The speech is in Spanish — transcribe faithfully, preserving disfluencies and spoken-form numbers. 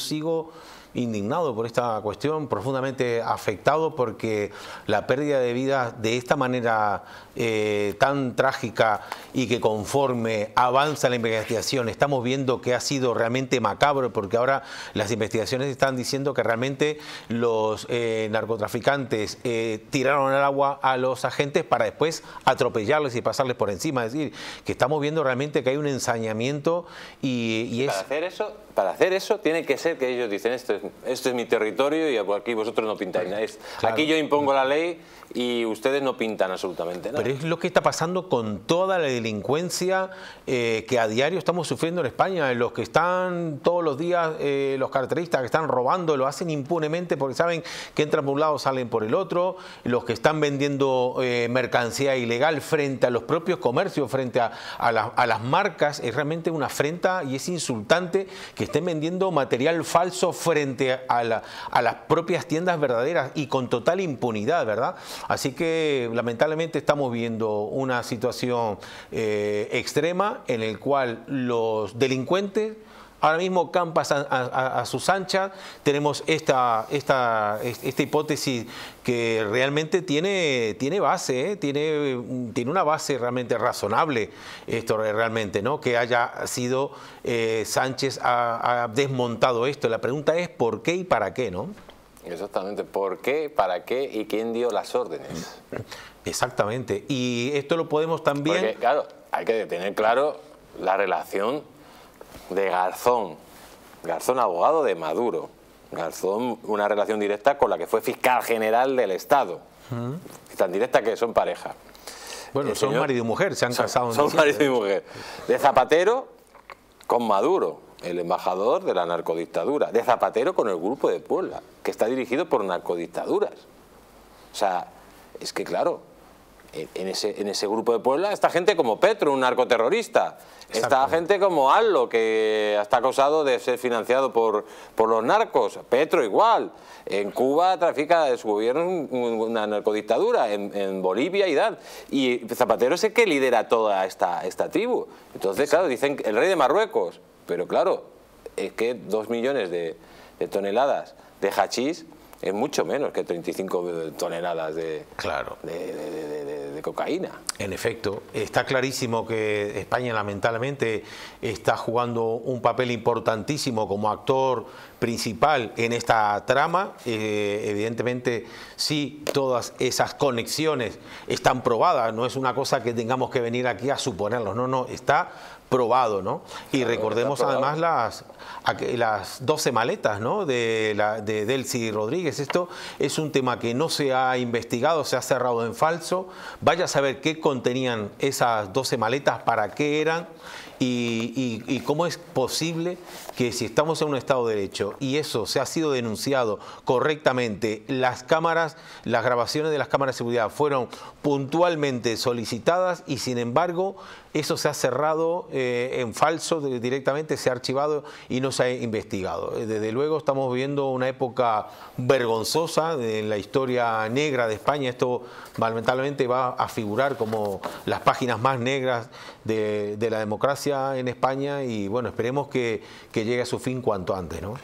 Sigo indignado por esta cuestión, profundamente afectado porque la pérdida de vidas de esta manera eh, tan trágica y que conforme avanza la investigación estamos viendo que ha sido realmente macabro, porque ahora las investigaciones están diciendo que realmente los eh, narcotraficantes eh, tiraron al agua a los agentes para después atropellarles y pasarles por encima. Es decir, que estamos viendo realmente que hay un ensañamiento y, y es... Para hacer eso, para hacer eso tiene que ser que ellos dicen esto es, esto es mi territorio y aquí vosotros no pintáis nada. Claro. Aquí yo impongo la ley y ustedes no pintan absolutamente nada. Pero es lo que está pasando con toda la delincuencia eh, que a diario estamos sufriendo en España. Los que están todos los días, eh, los carteristas que están robando, lo hacen impunemente porque saben que entran por un lado, salen por el otro. Los que están vendiendo eh, mercancía ilegal frente a los propios comercios, frente a, a, la, a las marcas, es realmente una afrenta y es insultante que estén vendiendo material falso frente a, la, a las propias tiendas verdaderas y con total impunidad, ¿verdad? Así que lamentablemente estamos viendo una situación eh, extrema en el cual los delincuentes ahora mismo campan a, a, a sus anchas. Tenemos esta, esta, esta hipótesis que realmente tiene, tiene base, ¿eh? tiene, tiene una base realmente razonable, esto realmente, ¿no? Que haya sido eh, Sánchez ha, ha desmontado esto. La pregunta es ¿por qué y para qué, no? Exactamente. ¿Por qué, para qué y quién dio las órdenes? Exactamente. Y esto lo podemos también... Porque, claro, hay que tener claro la relación de Garzón. Garzón, abogado de Maduro. Garzón, una relación directa con la que fue fiscal general del Estado. ¿Mm? Tan directa que son pareja. Bueno, El son señor, marido y mujer, se han son, casado. Son marido y mujer. De Zapatero con Maduro, el embajador de la narcodictadura. De Zapatero con el Grupo de Puebla, que está dirigido por narcodictaduras. O sea, es que claro, en ese, en ese Grupo de Puebla está gente como Petro, un narcoterrorista. Está gente como Allo, que está acusado de ser financiado por, por los narcos. Petro igual. En Cuba trafica de su gobierno una narcodictadura. En, en Bolivia y tal. Y Zapatero es el que lidera toda esta, esta tribu. Entonces, claro, dicen el rey de Marruecos. Pero claro, es que dos millones de, de toneladas de hachís es mucho menos que treinta y cinco toneladas de, claro. de, de, de, de, de cocaína. En efecto, está clarísimo que España lamentablemente está jugando un papel importantísimo como actor principal en esta trama. Eh, evidentemente, sí, todas esas conexiones están probadas, no es una cosa que tengamos que venir aquí a suponerlos, no, no, está probado, ¿no? Y claro, recordemos además las, las doce maletas, ¿no? de, la, de Delcy Rodríguez. Esto es un tema que no se ha investigado, se ha cerrado en falso. Vaya a saber qué contenían esas doce maletas, para qué eran y, y, y cómo es posible que si estamos en un Estado de Derecho y eso se ha sido denunciado correctamente, las cámaras, las grabaciones de las cámaras de seguridad fueron puntualmente solicitadas y sin embargo eso se ha cerrado eh, en falso, directamente se ha archivado y no se ha investigado. Desde luego estamos viviendo una época vergonzosa en la historia negra de España. Esto lamentablemente va a figurar como las páginas más negras de, de la democracia en España y bueno, esperemos que, que llegue a su fin cuanto antes, ¿no?